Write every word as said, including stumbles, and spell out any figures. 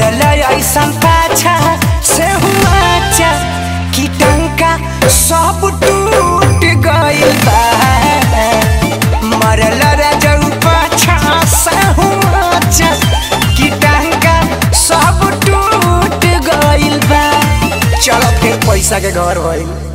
पड़ल ऐसन पाछा से हुआ कि टंका सब टूट गई बा मरल राजू पाछा से हुआ कि टंका सब टूट गई बा चल के पैसा के घर भइल।